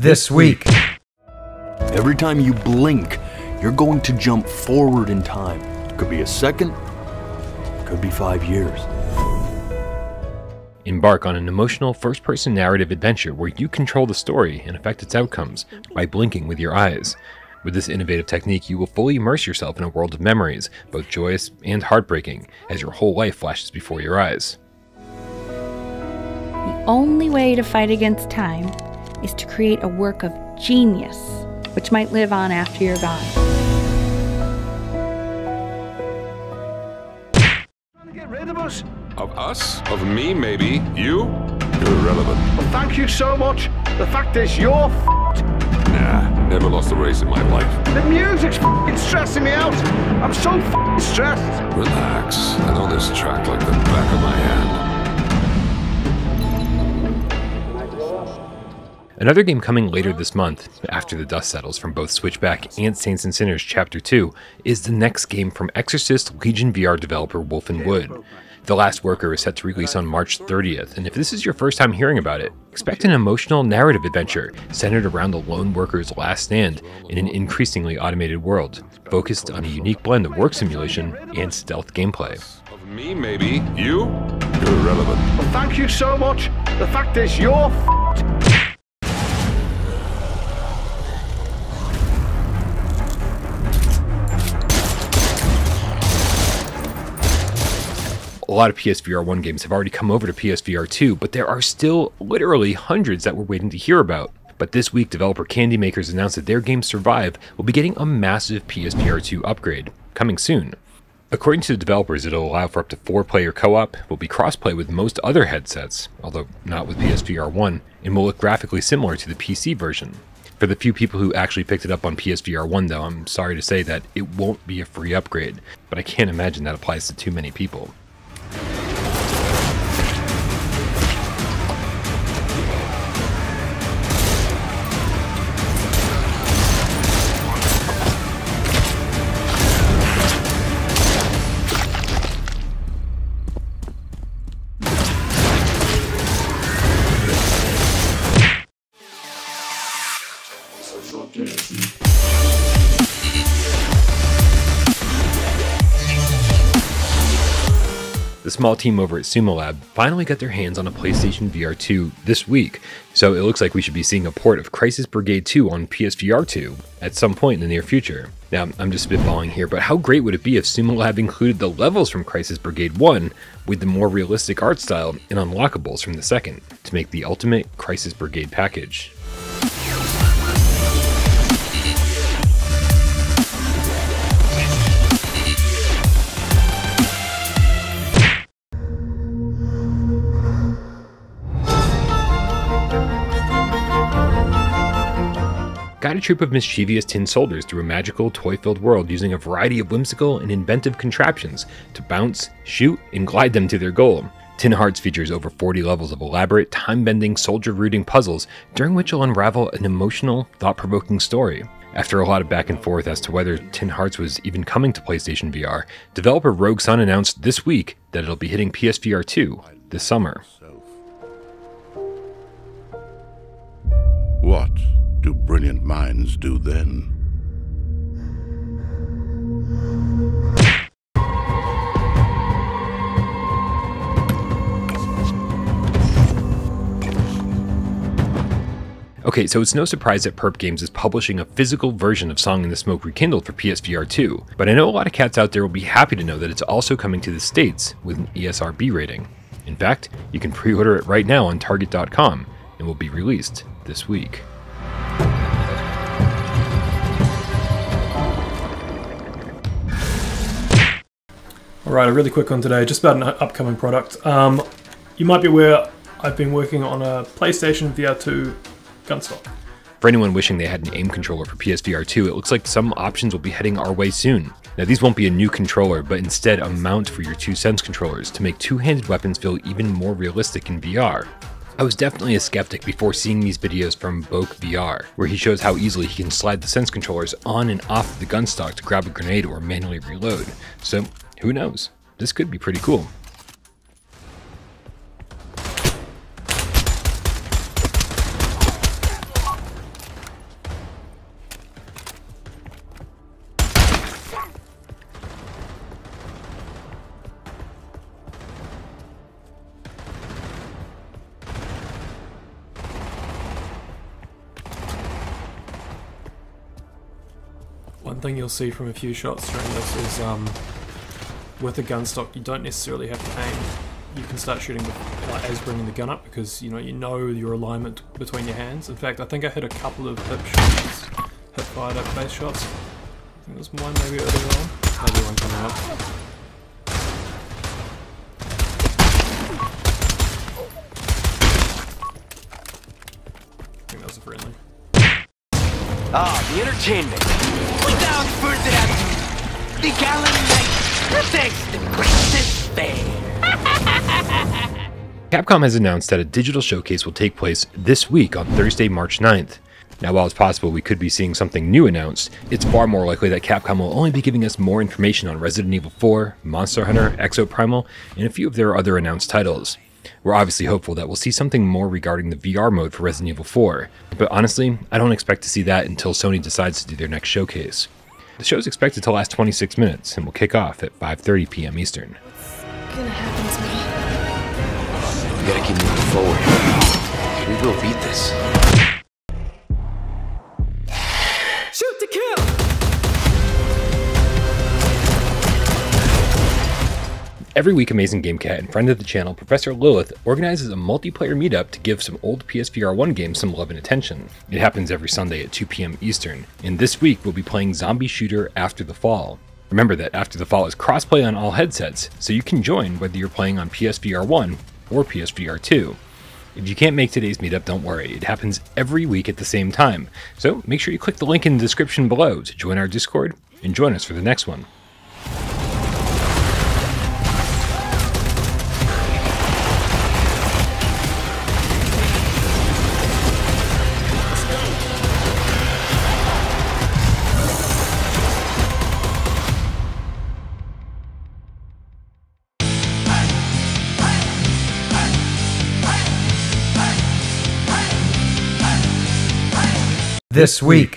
This week. Every time you blink, you're going to jump forward in time. Could be a second, could be 5 years. Embark on an emotional first-person narrative adventure where you control the story and affect its outcomes by blinking with your eyes. With this innovative technique, you will fully immerse yourself in a world of memories, both joyous and heartbreaking, as your whole life flashes before your eyes. The only way to fight against time is to create a work of genius, which might live on after you're gone. Trying to get rid of us? Of us? Of me, maybe. You? You're irrelevant. Well, thank you so much. The fact is, you're f***ed. Nah, never lost a race in my life. The music's f***ing stressing me out. I'm so f***ing stressed. Relax. I know this track like the back of my hand. Another game coming later this month, after the dust settles from both Switchback and Saints and Sinners Chapter 2, is the next game from Exorcist Legion VR developer Wolf and Wood. The Last Worker is set to release on March 30th, and if this is your first time hearing about it, expect an emotional narrative adventure centered around the lone worker's last stand in an increasingly automated world, focused on a unique blend of work simulation and stealth gameplay. Of me, maybe. You? You're irrelevant. Well, thank you so much. The fact is, you're f***ed. A lot of PSVR 1 games have already come over to PSVR 2, but there are still literally hundreds that we're waiting to hear about. But this week, developer CandyMakers announced that their game Survive will be getting a massive PSVR 2 upgrade, coming soon. According to the developers, it'll allow for up to 4-player co-op, will be cross-play with most other headsets, although not with PSVR 1, and will look graphically similar to the PC version. For the few people who actually picked it up on PSVR 1 though, I'm sorry to say that it won't be a free upgrade, but I can't imagine that applies to too many people. The small team over at Sumo Lab finally got their hands on a PlayStation VR 2 this week, so it looks like we should be seeing a port of Crisis Brigade 2 on PSVR 2 at some point in the near future. Now, I'm just spitballing here, but how great would it be if Sumo Lab included the levels from Crisis Brigade 1 with the more realistic art style and unlockables from the second to make the ultimate Crisis Brigade package? Guide a troop of mischievous tin soldiers through a magical, toy-filled world using a variety of whimsical and inventive contraptions to bounce, shoot, and glide them to their goal. Tin Hearts features over 40 levels of elaborate, time-bending, soldier-rooting puzzles during which you'll unravel an emotional, thought-provoking story. After a lot of back and forth as to whether Tin Hearts was even coming to PlayStation VR, developer Rogue Sun announced this week that it'll be hitting PSVR 2 this summer. What do brilliant minds do then? Okay, so it's no surprise that Perp Games is publishing a physical version of Song in the Smoke Rekindled for PSVR 2, but I know a lot of cats out there will be happy to know that it's also coming to the States with an ESRB rating. In fact, you can pre-order it right now on Target.com and will be released this week. Alright, a really quick one today, just about an upcoming product. You might be aware I've been working on a PlayStation VR 2 gun stock. For anyone wishing they had an aim controller for PSVR 2, it looks like some options will be heading our way soon. Now these won't be a new controller, but instead a mount for your two Sense controllers to make two-handed weapons feel even more realistic in VR. I was definitely a skeptic before seeing these videos from BOKW VR, where he shows how easily he can slide the Sense controllers on and off the gun stock to grab a grenade or manually reload. So who knows? This could be pretty cool. One thing you'll see from a few shots during this is with a gun stock you don't necessarily have to aim. You can start shooting as bringing the gun up because you know your alignment between your hands. In fact, I think I hit a couple of hip shots, hip fired up base shots. I think there's one maybe earlier on. Maybe one coming up. The entertainment. Without further ado, the gallant knight protects the greatest Spain. Capcom has announced that a digital showcase will take place this week on Thursday, March 9th. Now, while it's possible we could be seeing something new announced, it's far more likely that Capcom will only be giving us more information on Resident Evil 4, Monster Hunter, Exoprimal, and a few of their other announced titles. We're obviously hopeful that we'll see something more regarding the VR mode for Resident Evil 4, but honestly, I don't expect to see that until Sony decides to do their next showcase. The show is expected to last 26 minutes and will kick off at 5:30 p.m. Eastern. What's gonna happen to me? We gotta keep moving forward. We will beat this. Shoot to kill! Every week, Amazing Game Cat and friend of the channel, Professor Lilith, organizes a multiplayer meetup to give some old PSVR 1 games some love and attention. It happens every Sunday at 2 p.m. Eastern, and this week we'll be playing Zombie Shooter After the Fall. Remember that After the Fall is crossplay on all headsets, so you can join whether you're playing on PSVR 1 or PSVR 2. If you can't make today's meetup, don't worry, it happens every week at the same time, so make sure you click the link in the description below to join our Discord and join us for the next one. This week.